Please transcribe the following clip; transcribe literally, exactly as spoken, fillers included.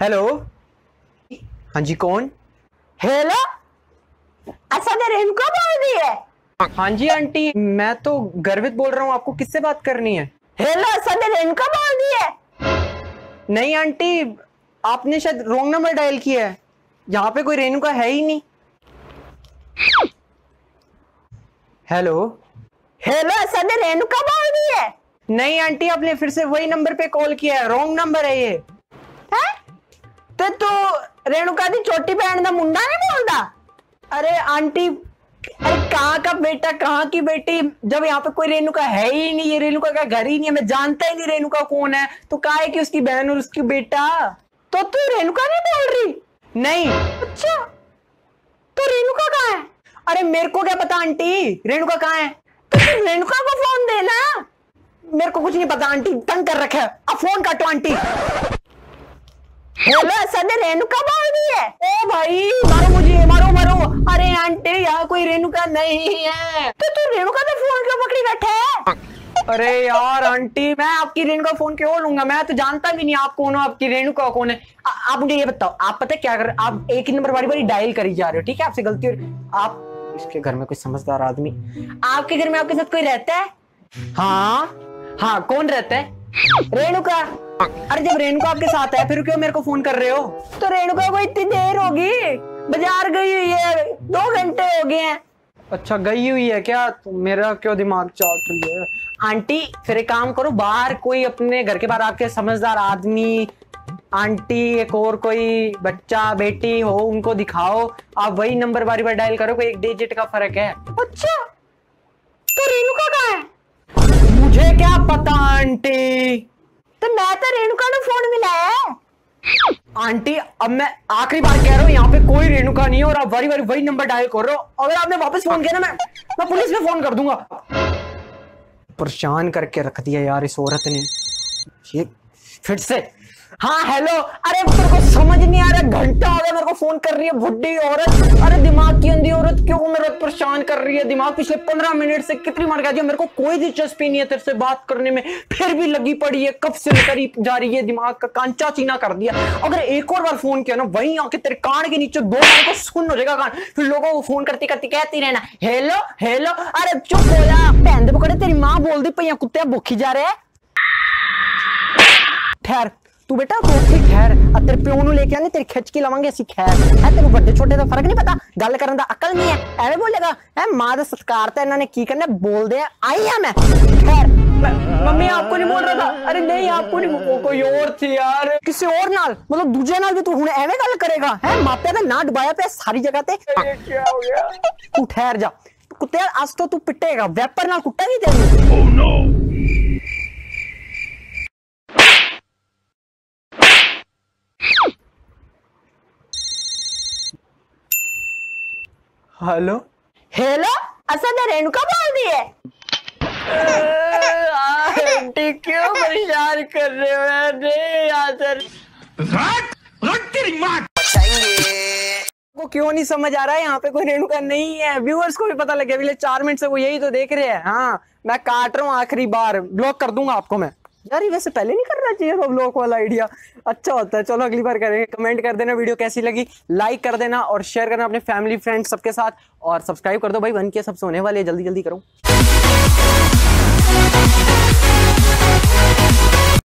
Hello. हाँ जी कौन? Hello अच्छा तेरे इनको बोल दी है। हाँ जी आंटी मैं तो गर्वित बोल रहा हूँ, आपको किससे बात करनी है? हेलो अच्छा तेरे इनको बोल दी है। नहीं आंटी आपने शायद रॉन्ग नंबर डायल किया है, यहाँ पे कोई रेणुका है ही नहीं। हेलो हेलो अच्छा तेरे रेणुका बोल दी है। नहीं आंटी आपने फिर से वही नंबर पे कॉल किया है, रॉन्ग नंबर है ये। ते तो रेणुका दी छोटी बहन दा मुंडा नहीं बोलदा? अरे आंटी अरे कहाँ का बेटा कहाँ की बेटी, जब यहाँ पे कोई रेणुका है ही नहीं, ये रेणुका का घर ही नहीं है, मैं जानता ही नहीं रेणुका कौन है, तो कहाँ है कि उसकी बहन और उसकी बेटा। तो तू रेणुका नहीं बोल रही? नहीं। अच्छा तो रेणुका कहाँ है? अरे मेरे को क्या पता आंटी रेणुका कहाँ है, तो तुम रेणुका को फोन देना। मेरे को कुछ नहीं पता आंटी, तंग कर रखा है, अब फोन काटो आंटी। हेलो सदे रेणुका बोल रही है। ओ भाई मारो मुझे, मारो मारो। अरे आंटी यहाँ कोई रेणुका नहीं है। तो तू रेणुका का फोन क्यों पकड़ी बैठा है? अरे यार आंटी मैं आपकी रेणुका फोन क्यों लूंगा, मैं तो जानता भी नहीं आप कौन हो, आपकी रेणुका कौन है। आ, आप मुझे ये बताओ, आप पता क्या कर, आप एक ही नंबर बारी बारी डायल करी जा रहे हो, ठीक है आपसे गलती। और आप इसके घर में कोई समझदार आदमी, आपके घर में आपके साथ कोई रहता है? हाँ हाँ कौन रहता है? रेणुका। अरे जब रेणुका आपके साथ है फिर क्यों मेरे को फोन कर रहे हो? तो रेणुका को इतनी देर होगी, बाजार गई हुई है, दो घंटे हो गए हैं। अच्छा गई हुई है क्या? तो मेरा क्यों दिमाग चौट रही है आंटी। फिर एक काम करो, बाहर कोई अपने घर के बाहर आपके समझदार आदमी आंटी एक और कोई बच्चा बेटी हो उनको दिखाओ, आप वही नंबर बारी बार डायल करो, कोई एक डिजिट का फर्क है। अच्छा तो रेणुका का है? मुझे क्या पता आंटी, तो मैं तो रेणुका ने फोन मिलाया है। आंटी अब मैं आखिरी बार कह रहा हूँ यहाँ पे कोई रेणुका नहीं है और आप बारी बारी वही नंबर डायल कर रहे हो, अगर आपने वापस फोन किया ना मैं मैं पुलिस में फोन कर दूंगा। परेशान करके रख दिया यार इस औरत ने, ये फिर से। हाँ हेलो। अरे मेरे को समझ नहीं आ रहा, घंटा हो गया मेरे को फोन कर रही है बुढ़ी औरत। अरे दिमाग की अंधी औरत क्यों मेरे को परेशान कर रही है, दिमाग पिछले पंद्रह मिनट से कितनी मार गया, मेरे को कोई दिलचस्पी नहीं है तेरे से बात करने में, फिर भी लगी पड़ी है, कब से लेकर जा रही है, दिमाग का कांचा चीना कर दिया। अगर एक और बार फोन किया ना वहीं आके तेरे कान के नीचे दो बार को सुन हो जाएगा कान, फिर लोगों को फोन करती करती कहती रहना हेलो हेलो। अरे चुप हो जा, भैन पकड़े तेरी माँ बोल दी पहिया कुत्ते भूखी जा रहे। ठहर तू बेटा कोठी खैर, अब तेरे प्यो लेके आने तेरी खिच की लवांगे असि खैर है, तेरे बड़े छोटे का फर्क नहीं पता, गल करने का अकल नहीं है, ऐवें बोलेगा है मां दा सत्कार ते इन्होंने की करना बोलदे आई हां मैं खैर। मम्मी आपको नहीं बोल रहा था। अरे नहीं आपको नहीं, कोई और थी यार, किसी और नाल मतलब दूजे नाल भी तू हुण ऐवें गल करेगा है, मापिया दा ना डुबाया पे सारी जगह ते। क्या हो गया? तू ठहर जा कुत्ते, आज तो तू पिटेगा वेपर नाल कुट्टेगी तेरे। Oh no. Hello hello Asad Renuka बोल रही है। आंटी क्यों परेशान कर रहे हो यार, को क्यों नहीं समझ आ रहा है यहाँ पे कोई रेणुका नहीं है, व्यूअर्स को भी पता लगे अगले चार मिनट से वो यही तो देख रहे हैं। हाँ मैं काट रहा हूँ आखिरी बार, ब्लॉक कर दूंगा आपको मैं यार, ये वैसे पहले नहीं करना चाहिए वो ब्लॉक वाला आइडिया, अच्छा होता है, चलो अगली बार करेंगे। कमेंट कर देना वीडियो कैसी लगी, लाइक कर देना और शेयर करना अपने फैमिली फ्रेंड्स सबके साथ, और सब्सक्राइब कर दो भाई, वन के सबसे होने वाले, जल्दी जल्दी करो।